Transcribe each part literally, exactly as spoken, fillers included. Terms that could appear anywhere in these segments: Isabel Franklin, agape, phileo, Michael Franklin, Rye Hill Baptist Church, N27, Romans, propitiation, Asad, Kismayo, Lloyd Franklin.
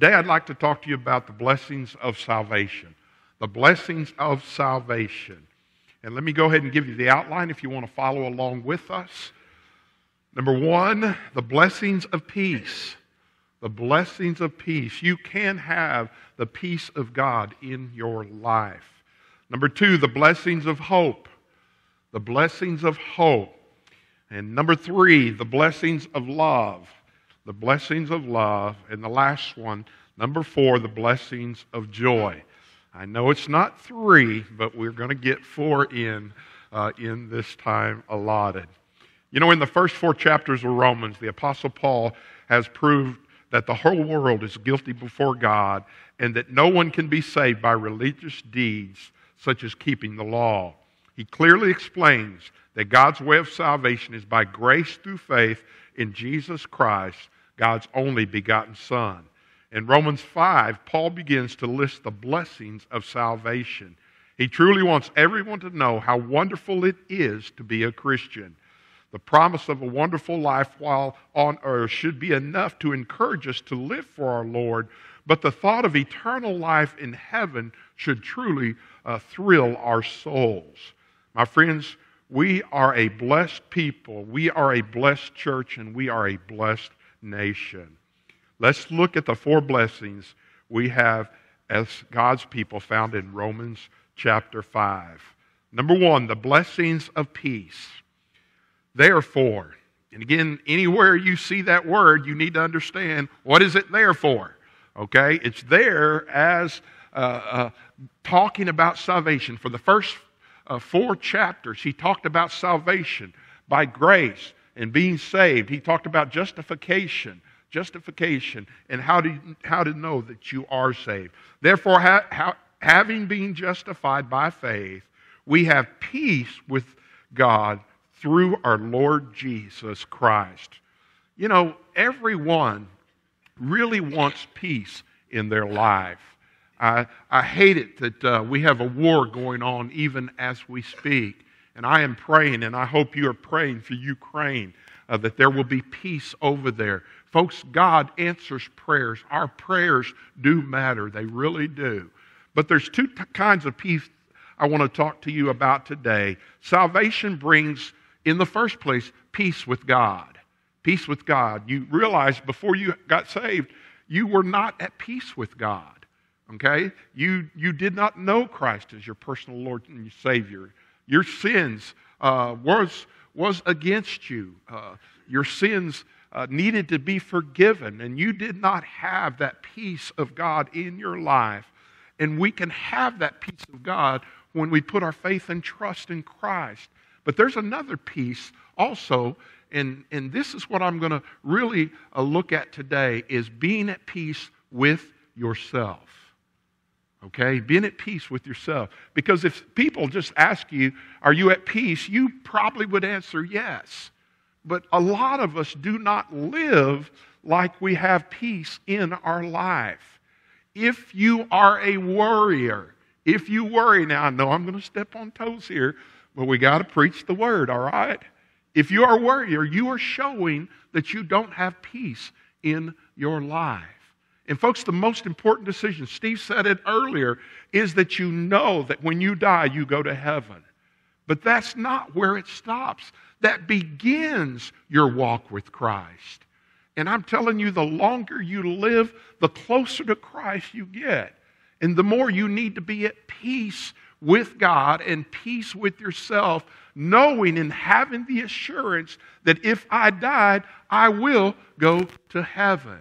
Today I'd like to talk to you about the blessings of salvation. The blessings of salvation. And let me go ahead and give you the outline if you want to follow along with us. Number one, the blessings of peace. The blessings of peace. You can have the peace of God in your life. Number two, the blessings of hope. The blessings of hope. And number three, the blessings of love. The blessings of love. And the last one, number four, the blessings of joy. I know it's not three, but we're going to get four in uh, in this time allotted. You know, in the first four chapters of Romans, the Apostle Paul has proved that the whole world is guilty before God and that no one can be saved by religious deeds such as keeping the law. He clearly explains that God's way of salvation is by grace through faith in Jesus Christ, God's only begotten Son. In Romans five, Paul begins to list the blessings of salvation. He truly wants everyone to know how wonderful it is to be a Christian. The promise of a wonderful life while on earth should be enough to encourage us to live for our Lord, but the thought of eternal life in heaven should truly uh, thrill our souls. My friends, we are a blessed people, we are a blessed church, and we are a blessed nation. Let's look at the four blessings we have as God's people found in Romans chapter five. Number one, the blessings of peace. Therefore, and again, anywhere you see that word, you need to understand, what is it there for? Okay, it's there as uh, uh, talking about salvation. For the first Uh, four chapters, he talked about salvation by grace and being saved. He talked about justification, justification, and how to, how to know that you are saved. Therefore, ha- how, having been justified by faith, we have peace with God through our Lord Jesus Christ. You know, everyone really wants peace in their life. I, I hate it that uh, we have a war going on even as we speak. And I am praying, and I hope you are praying for Ukraine, uh, that there will be peace over there. Folks, God answers prayers. Our prayers do matter. They really do. But there's two t- kinds of peace I want to talk to you about today. Salvation brings, in the first place, peace with God. Peace with God. You realize before you got saved, you were not at peace with God. Okay? You you did not know Christ as your personal Lord and your Savior. Your sins uh, was, was against you. Uh, your sins uh, needed to be forgiven, and you did not have that peace of God in your life. And we can have that peace of God when we put our faith and trust in Christ. But there's another peace also, and, and this is what I'm going to really uh, look at today, is being at peace with yourself. Okay, being at peace with yourself. Because if people just ask you, are you at peace? You probably would answer yes. But a lot of us do not live like we have peace in our life. If you are a worrier, if you worry, now I know I'm going to step on toes here, but we got to preach the word, all right? If you are a worrier, you are showing that you don't have peace in your life. And folks, the most important decision, Steve said it earlier, is that you know that when you die, you go to heaven. But that's not where it stops. That begins your walk with Christ. And I'm telling you, the longer you live, the closer to Christ you get. And the more you need to be at peace with God and peace with yourself, knowing and having the assurance that if I died, I will go to heaven.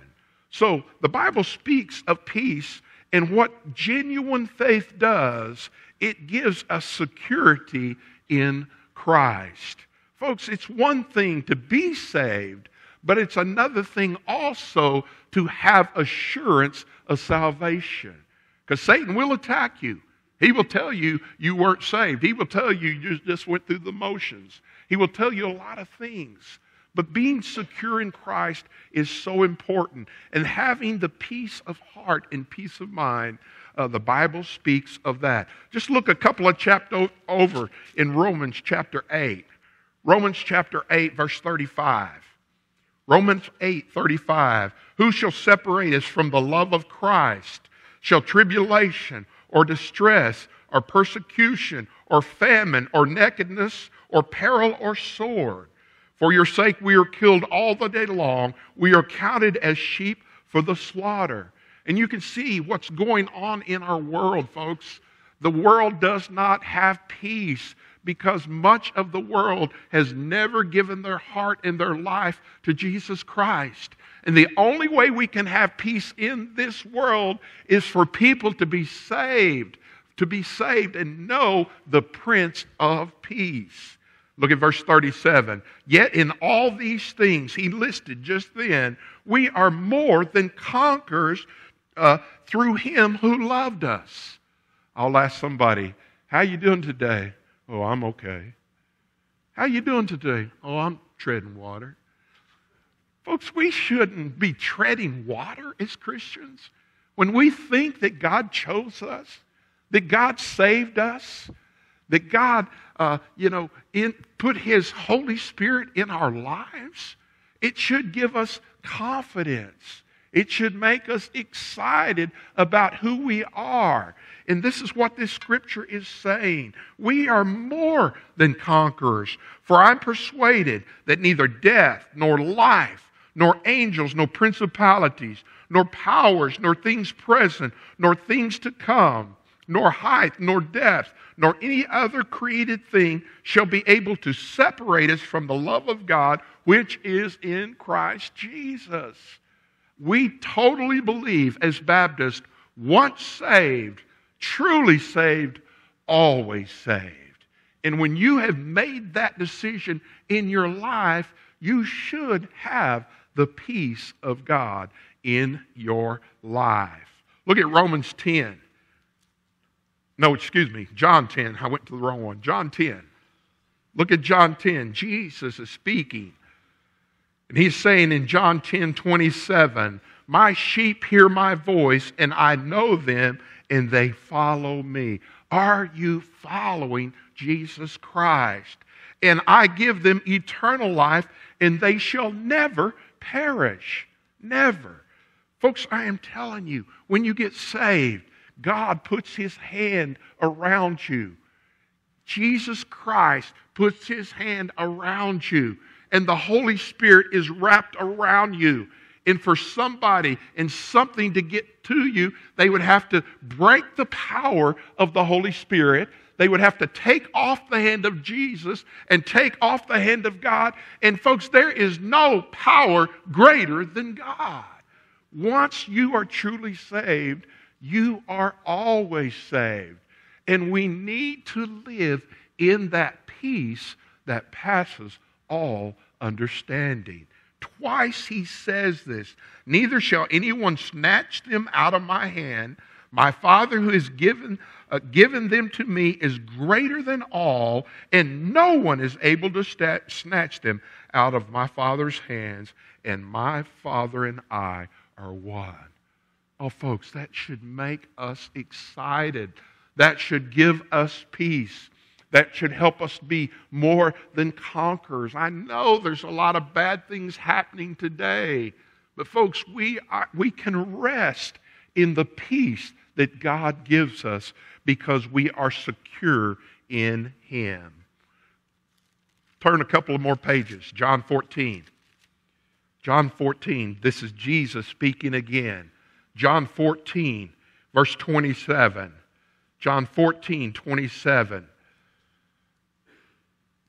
So the Bible speaks of peace, and what genuine faith does, it gives us security in Christ. Folks, it's one thing to be saved, but it's another thing also to have assurance of salvation. Because Satan will attack you. He will tell you you weren't saved. He will tell you you just went through the motions. He will tell you a lot of things. But being secure in Christ is so important. And having the peace of heart and peace of mind, uh, the Bible speaks of that. Just look a couple of chapters over in Romans chapter eight. Romans chapter eight, verse thirty-five. Romans eight thirty-five, who shall separate us from the love of Christ? Shall tribulation or distress or persecution or famine or nakedness or peril or sword? For your sake we are killed all the day long. We are counted as sheep for the slaughter. And you can see what's going on in our world, folks. The world does not have peace, because much of the world has never given their heart and their life to Jesus Christ. And the only way we can have peace in this world is for people to be saved, to be saved and know the Prince of Peace. Look at verse thirty-seven. Yet in all these things he listed just then, we are more than conquerors uh, through him who loved us. I'll ask somebody, how you doing today? Oh, I'm okay. How you doing today? Oh, I'm treading water. Folks, we shouldn't be treading water as Christians. When we think that God chose us, that God saved us, that God, uh, you know, in, put His Holy Spirit in our lives, it should give us confidence. It should make us excited about who we are. And this is what this scripture is saying. We are more than conquerors. For I'm persuaded that neither death, nor life, nor angels, nor principalities, nor powers, nor things present, nor things to come, nor height, nor depth, nor any other created thing shall be able to separate us from the love of God, which is in Christ Jesus. We totally believe as Baptists, once saved, truly saved, always saved. And when you have made that decision in your life, you should have the peace of God in your life. Look at Romans ten. No, excuse me, John ten. I went to the wrong one. John ten. Look at John ten. Jesus is speaking. And he's saying in John ten twenty-seven, my sheep hear my voice, and I know them, and they follow me. Are you following Jesus Christ? And I give them eternal life, and they shall never perish. Never. Folks, I am telling you, when you get saved, God puts His hand around you. Jesus Christ puts His hand around you. And the Holy Spirit is wrapped around you. And for somebody and something to get to you, they would have to break the power of the Holy Spirit. They would have to take off the hand of Jesus and take off the hand of God. And folks, there is no power greater than God. Once you are truly saved, you are always saved. And we need to live in that peace that passes all understanding. Twice he says this, neither shall anyone snatch them out of my hand. My Father who has given, uh, given them to me is greater than all, and no one is able to stat- snatch them out of my Father's hands, and my Father and I are one. Oh, folks, that should make us excited. That should give us peace. That should help us be more than conquerors. I know there's a lot of bad things happening today, but folks, we are, we can rest in the peace that God gives us because we are secure in Him. Turn a couple of more pages. John fourteen. John fourteen. This is Jesus speaking again. John fourteen, verse twenty-seven. John fourteen, twenty-seven.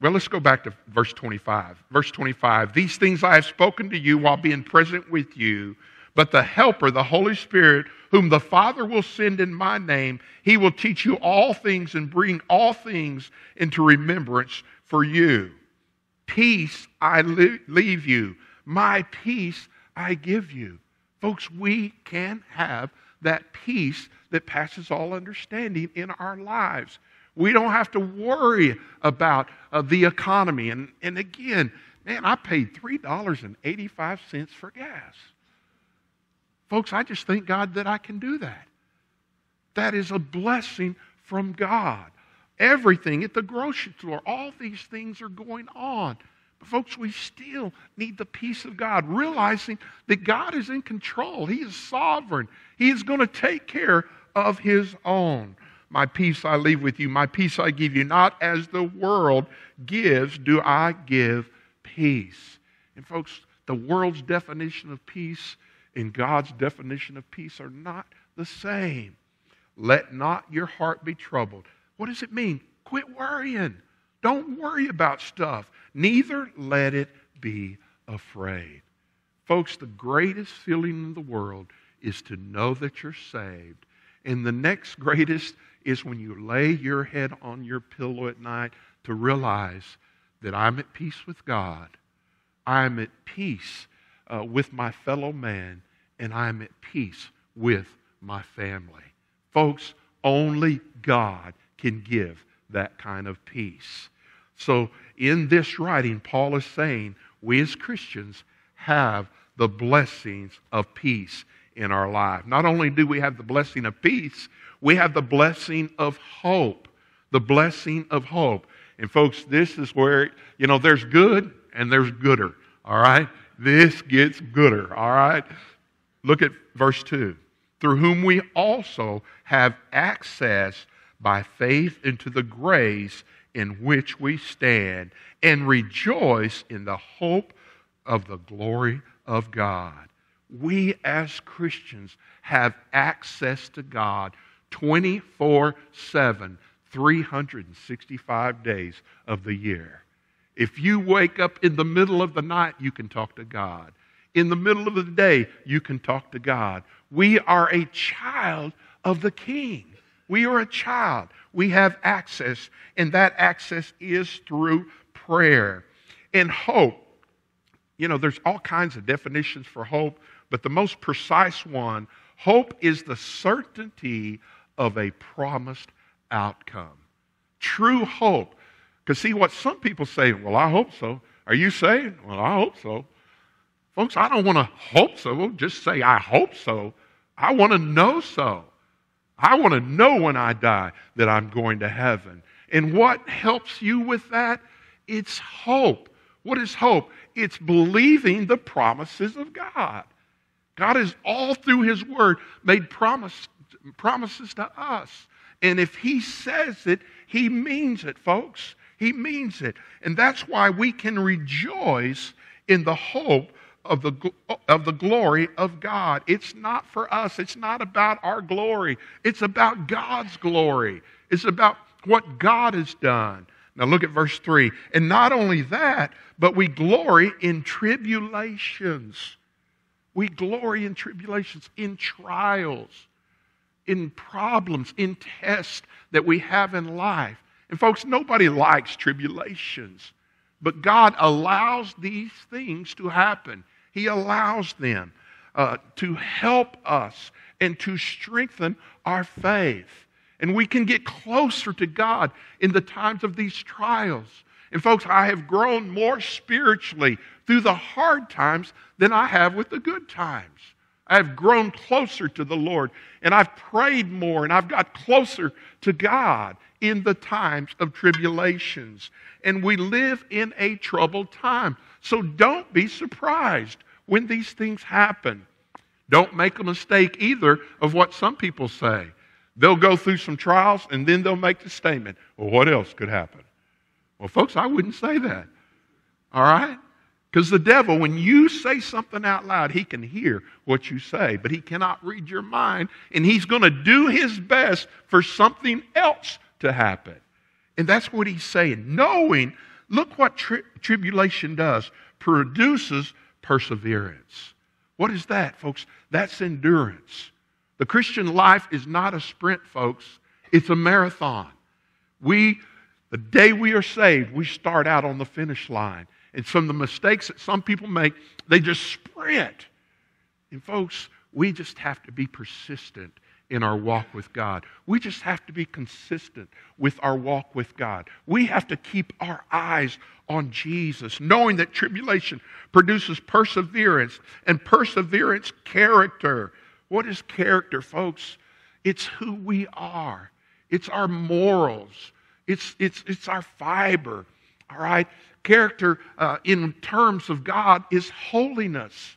Well, let's go back to verse twenty-five. Verse twenty-five, these things I have spoken to you while being present with you, but the Helper, the Holy Spirit, whom the Father will send in my name, He will teach you all things and bring all things into remembrance for you. Peace I leave you. My peace I give you. Folks, we can have that peace that passes all understanding in our lives. We don't have to worry about uh, the economy. And, and again, man, I paid three dollars and eighty-five cents for gas. Folks, I just thank God that I can do that. That is a blessing from God. Everything at the grocery store, all these things are going on. Folks, we still need the peace of God, realizing that God is in control. He is sovereign. He is going to take care of His own. My peace I leave with you, my peace I give you. Not as the world gives, do I give peace. And folks, the world's definition of peace and God's definition of peace are not the same. Let not your heart be troubled. What does it mean? Quit worrying. Don't worry about stuff. Neither let it be afraid. Folks, the greatest feeling in the world is to know that you're saved. And the next greatest is when you lay your head on your pillow at night to realize that I'm at peace with God. I'm at peace uh, with my fellow man, and I'm at peace with my family. Folks, only God can give that kind of peace. So in this writing, Paul is saying we as Christians have the blessings of peace in our life. Not only do we have the blessing of peace, we have the blessing of hope. The blessing of hope. And folks, this is where, you know, there's good and there's gooder. All right? This gets gooder. All right? Look at verse two. Through whom we also have access by faith into the grace in which we stand and rejoice in the hope of the glory of God. We as Christians have access to God twenty-four seven, three hundred sixty-five days of the year. If you wake up in the middle of the night, you can talk to God. In the middle of the day, you can talk to God. We are a child of the King. We are a child. We have access, and that access is through prayer. And hope, you know, there's all kinds of definitions for hope, but the most precise one, hope is the certainty of a promised outcome. True hope. Because see what some people say, well, I hope so. Are you saved? Well, I hope so. Folks, I don't want to hope so. Just say, I hope so. I want to know so. I want to know when I die that I'm going to heaven. And what helps you with that? It's hope. What is hope? It's believing the promises of God. God has all through His Word made promise, promises to us. And if He says it, He means it, folks. He means it. And that's why we can rejoice in the hope Of the, of the glory of God. It's not for us. It's not about our glory. It's about God's glory. It's about what God has done. Now look at verse three. And not only that, but we glory in tribulations. We glory in tribulations, in trials, in problems, in tests that we have in life. And folks, nobody likes tribulations. But God allows these things to happen. He allows them uh, to help us and to strengthen our faith. And we can get closer to God in the times of these trials. And folks, I have grown more spiritually through the hard times than I have with the good times. I've grown closer to the Lord, and I've prayed more, and I've got closer to God in the times of tribulations. And we live in a troubled time. So don't be surprised when these things happen. Don't make a mistake either of what some people say. They'll go through some trials and then they'll make the statement, well, what else could happen? Well, folks, I wouldn't say that. All right? Because the devil, when you say something out loud, he can hear what you say, but he cannot read your mind, and he's going to do his best for something else to happen. And that's what he's saying. Knowing, look what tri- tribulation does, produces perseverance. What is that, folks? That's endurance. The Christian life is not a sprint, folks. It's a marathon. We, the day we are saved, we start out on the finish line. And from the mistakes that some people make, they just sprint. And folks, we just have to be persistent in our walk with God. We just have to be consistent with our walk with God. We have to keep our eyes on Jesus, knowing that tribulation produces perseverance, and perseverance, character. What is character, folks? It's who we are. It's our morals. It's, it's, it's our fiber. All right? Character uh, in terms of God is holiness.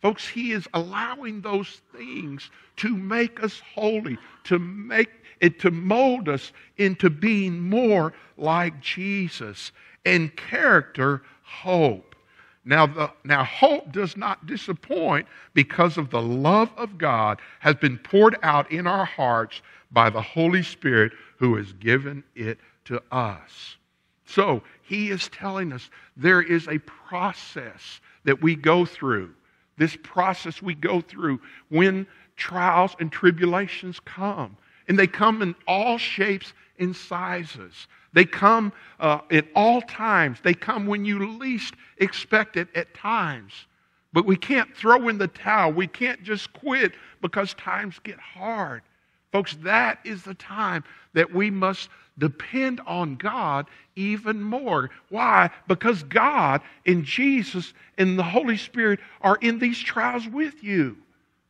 Folks, He is allowing those things to make us holy, to make it, to mold us into being more like Jesus. And character, hope. Now, the, now hope does not disappoint because of the love of God has been poured out in our hearts by the Holy Spirit who has given it to us. So, He is telling us there is a process that we go through. This process we go through when trials and tribulations come. And they come in all shapes and sizes. They come uh, at all times. They come when you least expect it at times. But we can't throw in the towel. We can't just quit because times get hard. Folks, that is the time that we must depend on God even more. Why? Because God and Jesus and the Holy Spirit are in these trials with you.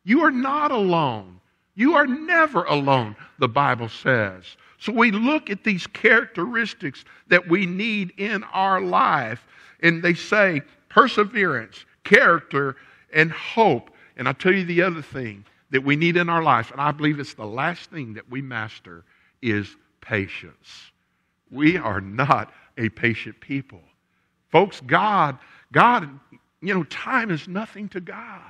You are not alone. You are never alone, the Bible says. So we look at these characteristics that we need in our life, and they say perseverance, character, and hope. And I'll tell you the other thing that we need in our life, and I believe it's the last thing that we master, is patience. We are not a patient people. Folks, God, God, you know, time is nothing to God.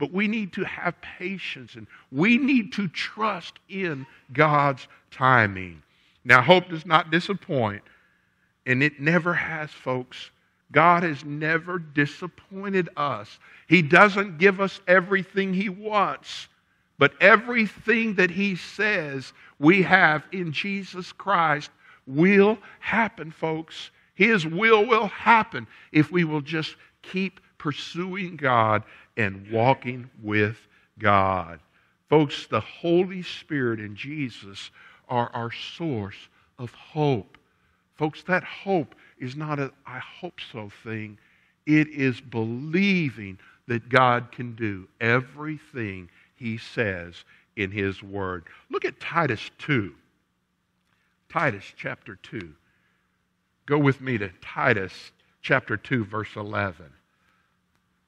But we need to have patience, and we need to trust in God's timing. Now, hope does not disappoint, and it never has, folks. God has never disappointed us. He doesn't give us everything He wants, but everything that He says we have in Jesus Christ will happen, folks. His will will happen if we will just keep pursuing God and walking with God. Folks, the Holy Spirit and Jesus are our source of hope. Folks, that hope is not a I hope so thing. It is believing that God can do everything He says in His Word. Look at Titus two. Titus chapter two. Go with me to Titus chapter two, verse eleven.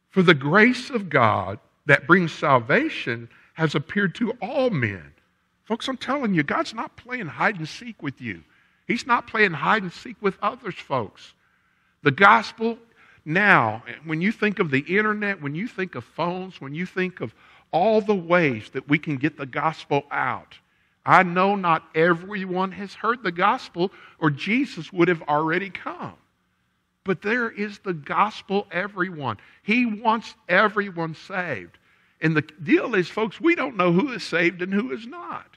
For the grace of God that brings salvation has appeared to all men. Folks, I'm telling you, God's not playing hide and seek with you. He's not playing hide and seek with others, folks. The gospel now, when you think of the internet, when you think of phones, when you think of all the ways that we can get the gospel out, I know not everyone has heard the gospel or Jesus would have already come. But there is the gospel everyone. He wants everyone saved. And the deal is, folks, we don't know who is saved and who is not.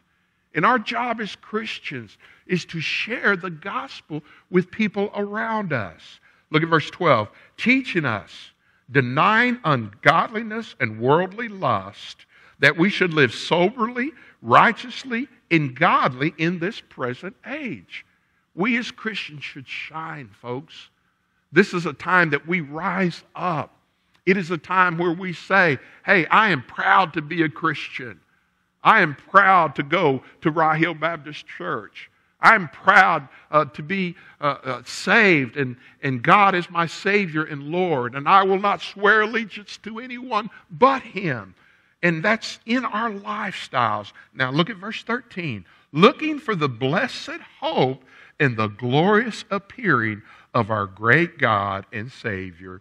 And our job as Christians is to share the gospel with people around us. Look at verse twelve. Teaching us, denying ungodliness and worldly lust, that we should live soberly, righteously, and godly in this present age. We as Christians should shine, folks. This is a time that we rise up. It is a time where we say, hey, I am proud to be a Christian. I am proud to go to Rye Hill Baptist Church. I'm proud uh, to be uh, uh, saved, and, and God is my Savior and Lord, and I will not swear allegiance to anyone but Him. And that's in our lifestyles. Now look at verse thirteen. Looking for the blessed hope and the glorious appearing of our great God and Savior,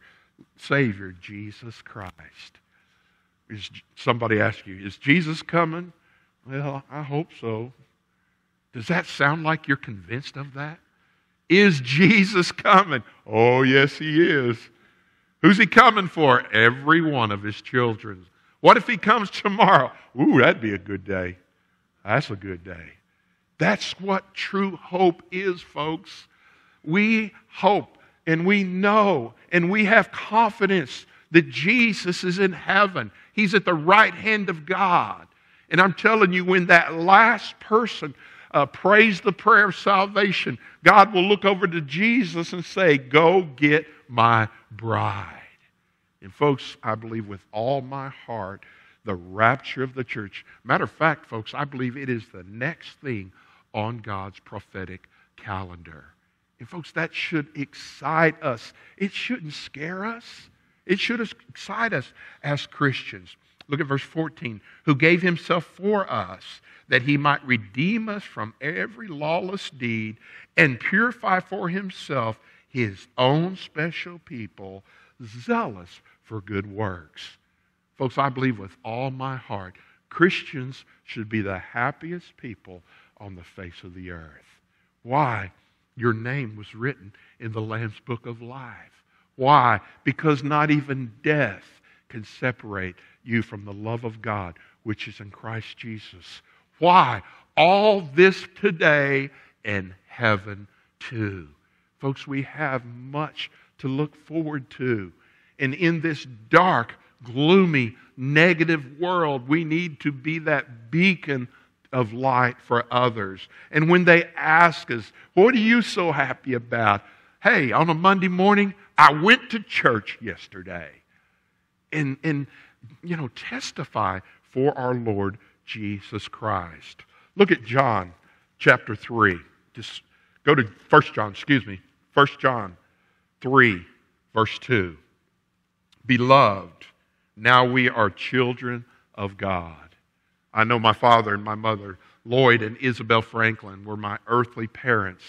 Savior Jesus Christ. Is, somebody asked you, is Jesus coming? Well, I hope so. Does that sound like you're convinced of that? Is Jesus coming? Oh, yes, He is. Who's He coming for? Every one of His children. What if He comes tomorrow? Ooh, that'd be a good day. That's a good day. That's what true hope is, folks. We hope and we know and we have confidence that Jesus is in heaven. He's at the right hand of God. And I'm telling you, when that last person uh, prays the prayer of salvation, God will look over to Jesus and say, go get my bride. And folks, I believe with all my heart, the rapture of the church. Matter of fact, folks, I believe it is the next thing on God's prophetic calendar. And folks, that should excite us. It shouldn't scare us. It should excite us as Christians. Look at verse fourteen. Who gave himself for us, that he might redeem us from every lawless deed and purify for himself his own special people, zealous for good works. Folks, I believe with all my heart, Christians should be the happiest people on the face of the earth. Why? Your name was written in the Lamb's Book of Life. Why? Because not even death can separate you from the love of God, which is in Christ Jesus. Why? All this today and heaven too. Folks, we have much to look forward to. And in this dark, gloomy, negative world, we need to be that beacon of light for others. And when they ask us, what are you so happy about? Hey, on a Monday morning, I went to church yesterday. And, and you know, testify for our Lord Jesus Christ. Look at John chapter three. Just go to First John, excuse me. First John three, verse two. Beloved, now we are children of God. I know my father and my mother, Lloyd and Isabel Franklin, were my earthly parents.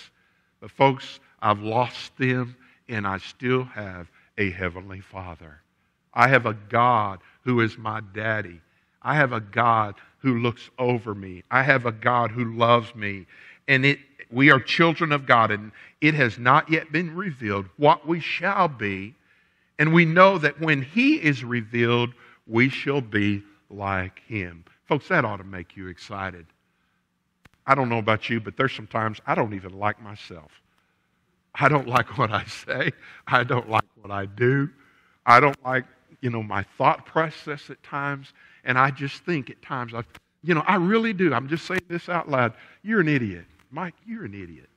But folks, I've lost them, and I still have a heavenly Father. I have a God who is my daddy. I have a God who looks over me. I have a God who loves me. And it, we are children of God, and it has not yet been revealed what we shall be. And we know that when He is revealed, we shall be like Him. Folks, that ought to make you excited. I don't know about you, but there's some times I don't even like myself. I don't like what I say. I don't like what I do. I don't like, you know, my thought process at times. And I just think at times, I, you know, I really do. I'm just saying this out loud. You're an idiot. Mike, you're an idiot.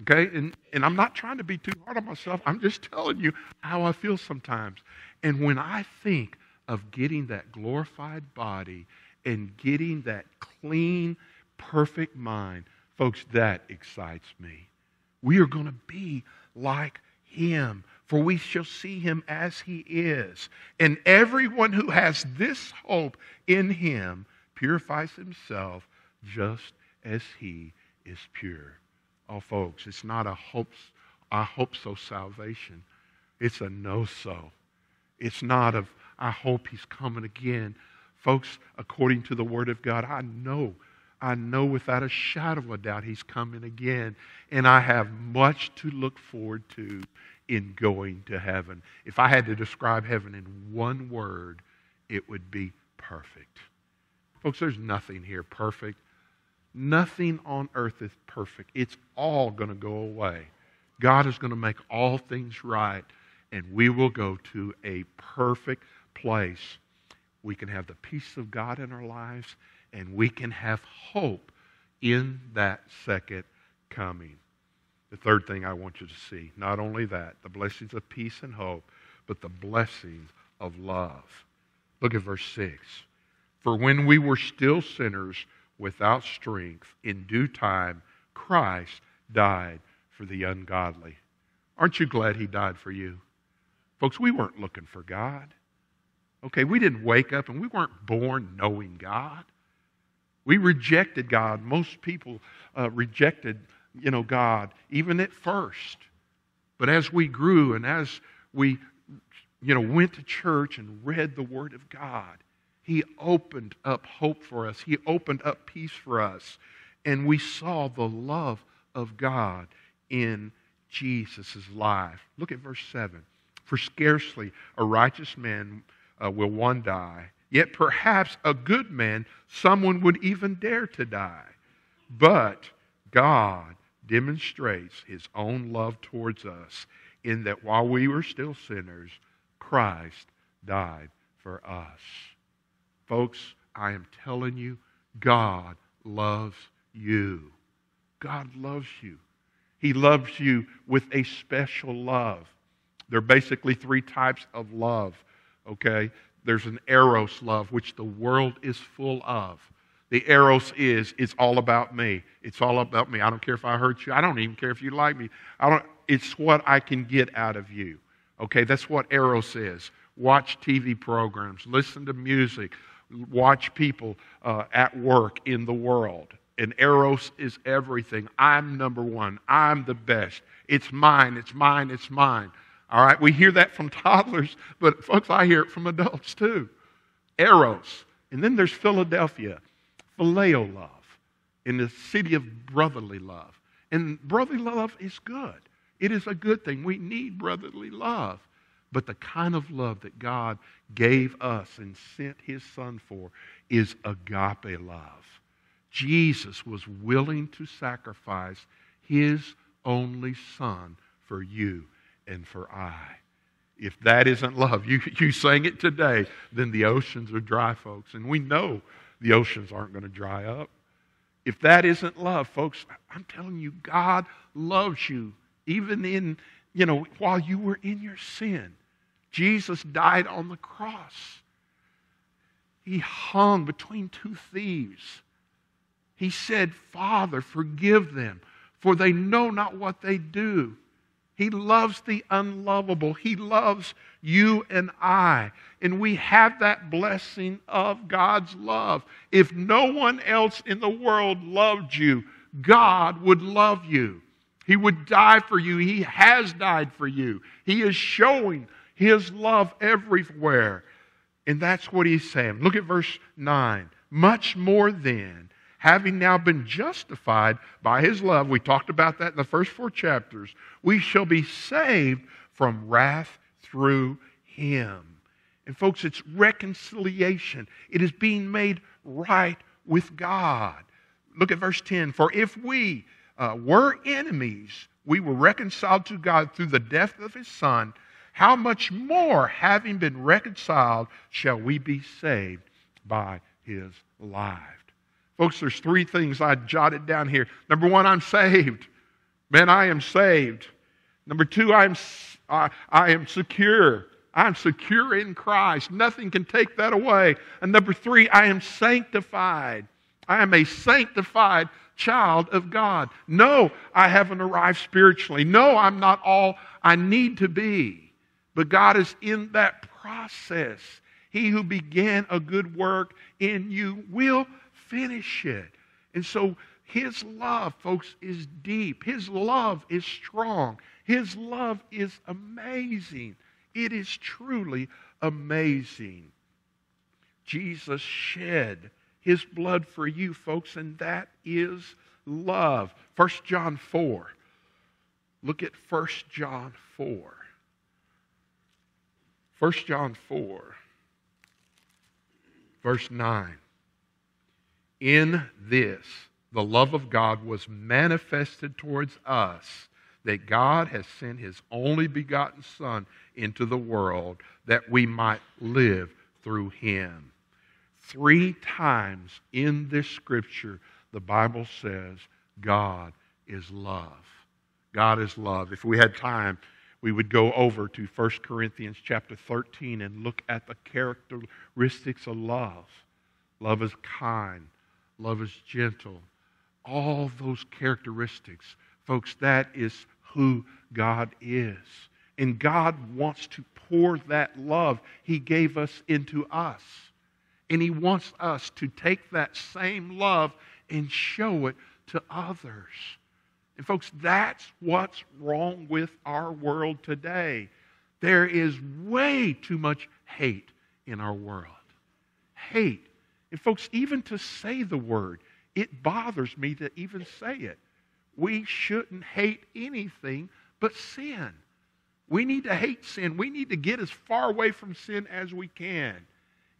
Okay? And, and I'm not trying to be too hard on myself. I'm just telling you how I feel sometimes. And when I think of getting that glorified body and getting that clean, perfect mind, folks, that excites me. We are going to be like Him, for we shall see Him as He is. And everyone who has this hope in Him purifies himself just as He is pure. Oh, folks, it's not a hope, I hope so salvation. It's a no so. It's not of, I hope He's coming again. Folks, according to the Word of God, I know, I know without a shadow of a doubt He's coming again. And I have much to look forward to in going to heaven. If I had to describe heaven in one word, it would be perfect. Folks, there's nothing here perfect. Nothing on earth is perfect. It's all going to go away. God is going to make all things right, and we will go to a perfect place. We can have the peace of God in our lives, and we can have hope in that second coming. The third thing I want you to see, not only that, the blessings of peace and hope, but the blessings of love. Look at verse six. For when we were still sinners without strength, in due time, Christ died for the ungodly. Aren't you glad He died for you? Folks, we weren't looking for God. Okay, we didn't wake up and we weren't born knowing God. We rejected God. Most people uh, rejected, you know, God, even at first. But as we grew and as we, you know, went to church and read the Word of God, He opened up hope for us. He opened up peace for us. And we saw the love of God in Jesus' life. Look at verse seven. For scarcely a righteous man Uh, will one die, yet perhaps a good man, someone would even dare to die. But God demonstrates His own love towards us in that while we were still sinners, Christ died for us. Folks, I am telling you, God loves you. God loves you. He loves you with a special love. There are basically three types of love. Okay, there's an eros love, which the world is full of. The eros is, it's all about me. It's all about me. I don't care if I hurt you. I don't even care if you like me. I don't. It's what I can get out of you. Okay, that's what eros is. Watch T V programs, listen to music, watch people uh, at work in the world. And eros is everything. I'm number one. I'm the best. It's mine. It's mine. It's mine. All right, we hear that from toddlers, but folks, I hear it from adults too. Eros. And then there's Philadelphia, phileo love, in the city of brotherly love. And brotherly love is good. It is a good thing. We need brotherly love. But the kind of love that God gave us and sent His Son for is agape love. Jesus was willing to sacrifice His only Son for you and for I. If that isn't love, you, you sang it today, then the oceans are dry, folks. And we know the oceans aren't going to dry up. If that isn't love, folks, I'm telling you, God loves you. Even in, you know, while you were in your sin, Jesus died on the cross. He hung between two thieves. He said, Father, forgive them, for they know not what they do. He loves the unlovable. He loves you and I. And we have that blessing of God's love. If no one else in the world loved you, God would love you. He would die for you. He has died for you. He is showing His love everywhere. And that's what He's saying. Look at verse nine. Much more then, having now been justified by His love, we talked about that in the first four chapters, we shall be saved from wrath through Him. And folks, it's reconciliation. It is being made right with God. Look at verse ten. For if we uh, were enemies, we were reconciled to God through the death of His Son, how much more, having been reconciled, shall we be saved by His life? Folks, there's three things I jotted down here. Number one, I'm saved. Man, I am saved. Number two, I am, I, I am secure. I'm secure in Christ. Nothing can take that away. And number three, I am sanctified. I am a sanctified child of God. No, I haven't arrived spiritually. No, I'm not all I need to be. But God is in that process. He who began a good work in you will finish it. And so His love, folks, is deep. His love is strong. His love is amazing. It is truly amazing. Jesus shed His blood for you, folks, and that is love. First John four. Look at First John four. First John four, verse nine. In this, the love of God was manifested towards us, that God has sent His only begotten Son into the world, that we might live through Him. Three times in this Scripture, the Bible says, God is love. God is love. If we had time, we would go over to First Corinthians chapter thirteen and look at the characteristics of love. Love is kind. Love is gentle. All those characteristics, folks, that is who God is. And God wants to pour that love He gave us into us. And He wants us to take that same love and show it to others. And folks, that's what's wrong with our world today. There is way too much hate in our world. Hate. And folks, even to say the word, it bothers me to even say it. We shouldn't hate anything but sin. We need to hate sin. We need to get as far away from sin as we can.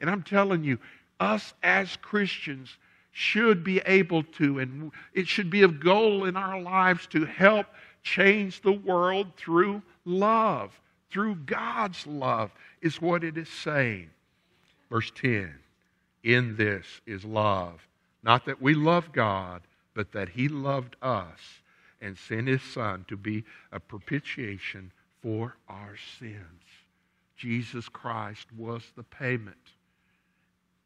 And I'm telling you, us as Christians should be able to, and it should be a goal in our lives to help change the world through love, through God's love, is what it is saying. Verse ten. In this is love, not that we love God, but that He loved us and sent His Son to be a propitiation for our sins. Jesus Christ was the payment.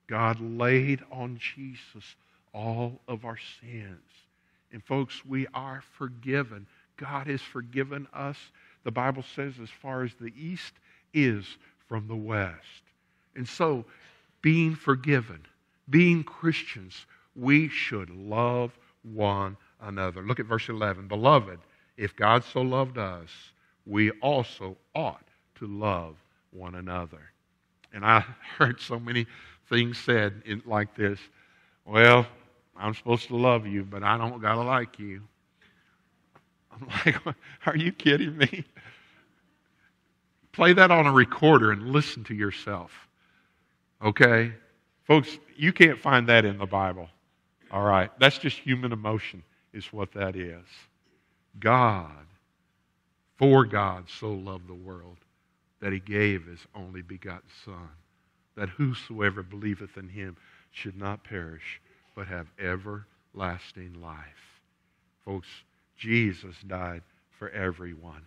God laid on Jesus all of our sins. And folks, we are forgiven. God has forgiven us. The Bible says as far as the east is from the west. And so, being forgiven, being Christians, we should love one another. Look at verse eleven. Beloved, if God so loved us, we also ought to love one another. And I heard so many things said in, like this. Well, I'm supposed to love you, but I don't gotta like you. I'm like, are you kidding me? Play that on a recorder and listen to yourself. Okay? Folks, you can't find that in the Bible. All right? That's just human emotion is what that is. God, for God so loved the world that He gave His only begotten Son, that whosoever believeth in Him should not perish, but have everlasting life. Folks, Jesus died for everyone.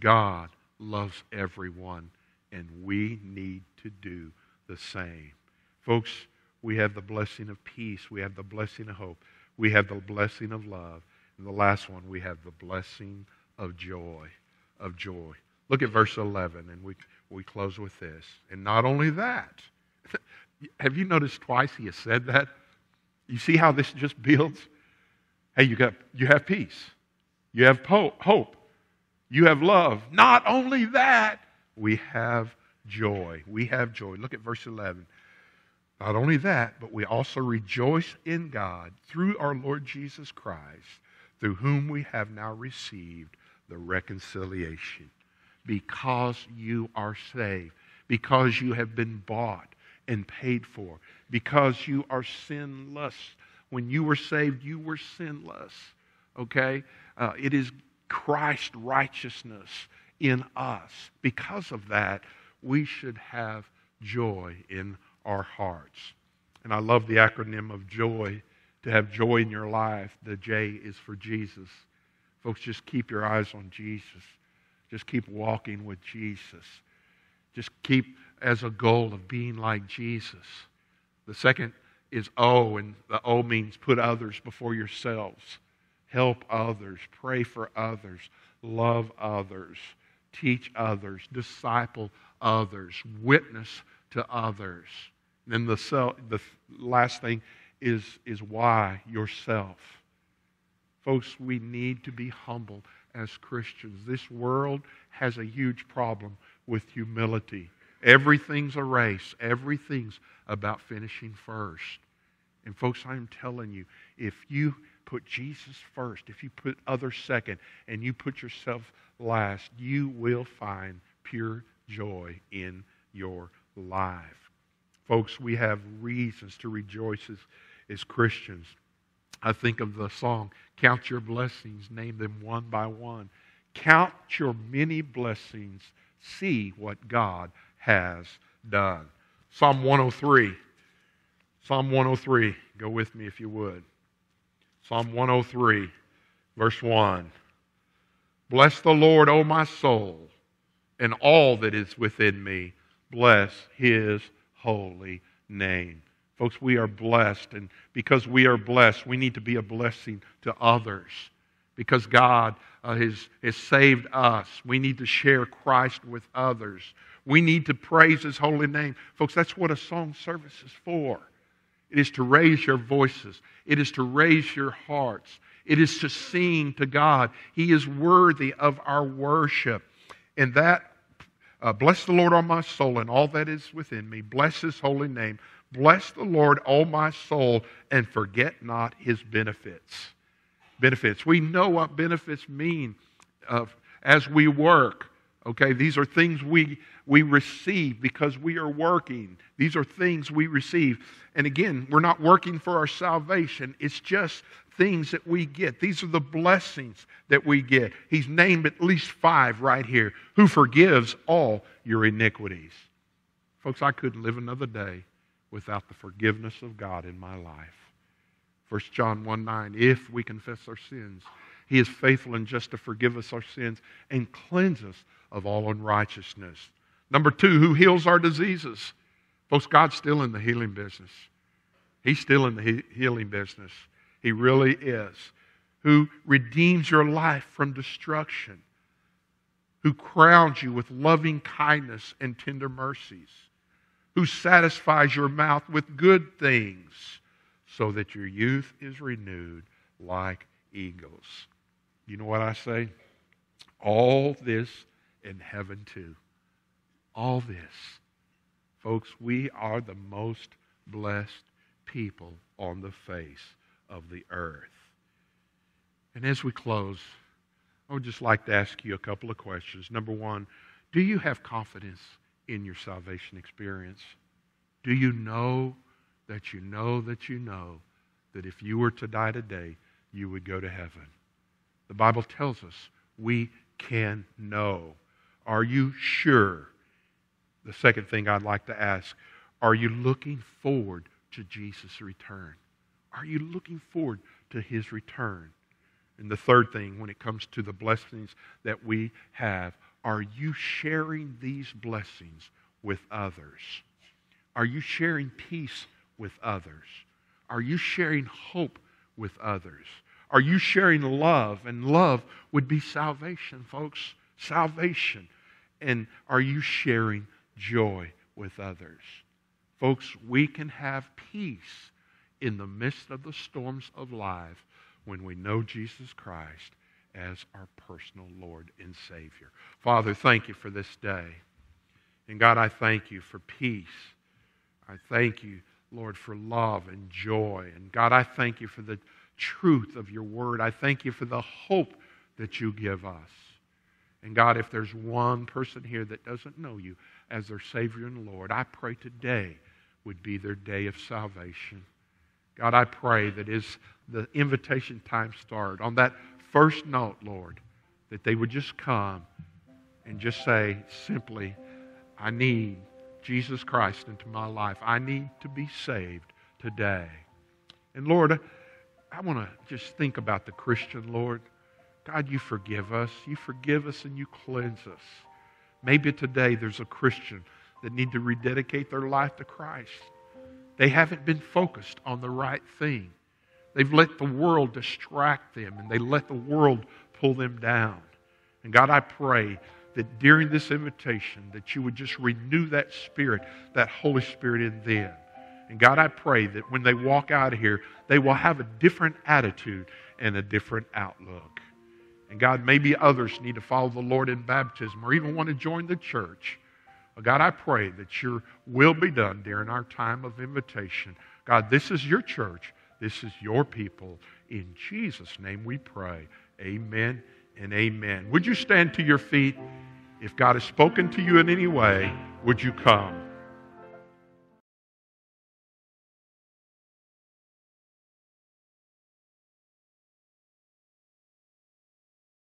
God loves everyone, and we need to do the same. Folks, we have the blessing of peace. We have the blessing of hope. We have the blessing of love. And the last one, we have the blessing of joy, of joy. Look at verse eleven, and we, we close with this. And not only that, have you noticed twice he has said that? You see how this just builds? Hey, you got you have peace. You have po- hope. You have love. Not only that, we have joy. We have joy. Look at verse eleven. Not only that, but we also rejoice in God through our Lord Jesus Christ, through whom we have now received the reconciliation. Because you are saved, because you have been bought and paid for, because you are sinless. When you were saved, you were sinless, okay? Uh, it is Christ's righteousness in us. Because of that, we should have joy in our hearts. And I love the acronym of joy, to have joy in your life. The J is for Jesus. Folks, just keep your eyes on Jesus. Just keep walking with Jesus. Just keep as a goal of being like Jesus. The second is O, and the O means put others before yourselves. Help others, pray for others, love others, teach others, disciple others, witness to others. And then the, self, the last thing is, is why yourself. Folks, we need to be humble as Christians. This world has a huge problem with humility. Everything's a race. Everything's about finishing first. And folks, I'm telling you, if you put Jesus first, if you put others second, and you put yourself last, you will find pure joy in your life. Folks, we have reasons to rejoice as, as Christians. I think of the song, Count Your Blessings, Name Them One by One. Count your many blessings, see what God has done. Psalm one oh three. Psalm one oh three. Go with me if you would. Psalm one oh three, verse one. Bless the Lord, O my soul, and all that is within me. Bless His holy name. Folks, we are blessed, and because we are blessed, we need to be a blessing to others. Because God uh, has, has saved us, we need to share Christ with others. We need to praise His holy name. Folks, that's what a song service is for. It is to raise your voices. It is to raise your hearts. It is to sing to God. He is worthy of our worship. And that, uh, bless the Lord, O my soul, and all that is within me. Bless His holy name. Bless the Lord, O my soul, and forget not His benefits. Benefits. We know what benefits mean uh, as we work. Okay, these are things we we receive because we are working. These are things we receive. And again, we're not working for our salvation. It's just things that we get. These are the blessings that we get. He's named at least five right here. Who forgives all your iniquities. Folks, I couldn't live another day without the forgiveness of God in my life. First John one nine, if we confess our sins, He is faithful and just to forgive us our sins and cleanse us of all unrighteousness. Number two, who heals our diseases? Folks, God's still in the healing business. He's still in the healing business. He really is. Who redeems your life from destruction. Who crowns you with loving kindness and tender mercies. Who satisfies your mouth with good things so that your youth is renewed like eagles. You know what I say? All this in heaven too. All this. Folks, we are the most blessed people on the face of the earth. And as we close, I would just like to ask you a couple of questions. Number one, do you have confidence in your salvation experience? Do you know that you know that you know that if you were to die today, you would go to heaven? The Bible tells us we can know. Are you sure? The second thing I'd like to ask, are you looking forward to Jesus' return? Are you looking forward to His return? And the third thing, when it comes to the blessings that we have, are you sharing these blessings with others? Are you sharing peace with others? Are you sharing hope with others? Are you sharing love? And love would be salvation, folks. Salvation. And are you sharing joy with others? Folks, we can have peace in the midst of the storms of life when we know Jesus Christ as our personal Lord and Savior. Father, thank you for this day. And God, I thank you for peace. I thank you, Lord, for love and joy. And God, I thank you for the truth of your word. I thank you for the hope that you give us. And God, if there's one person here that doesn't know you as their Savior and Lord, I pray today would be their day of salvation. God, I pray that as the invitation time starts, on that first note, Lord, that they would just come and just say simply, I need Jesus Christ into my life. I need to be saved today. And Lord, I want to just think about the Christian, Lord. God, you forgive us. You forgive us and you cleanse us. Maybe today there's a Christian that need to rededicate their life to Christ. They haven't been focused on the right thing. They've let the world distract them and they let the world pull them down. And God, I pray that during this invitation that you would just renew that spirit, that Holy Spirit in them. And God, I pray that when they walk out of here, they will have a different attitude and a different outlook. And God, maybe others need to follow the Lord in baptism or even want to join the church. God, I pray that your will be done during our time of invitation. God, this is your church. This is your people. In Jesus' name we pray. Amen and amen. Would you stand to your feet? If God has spoken to you in any way, would you come?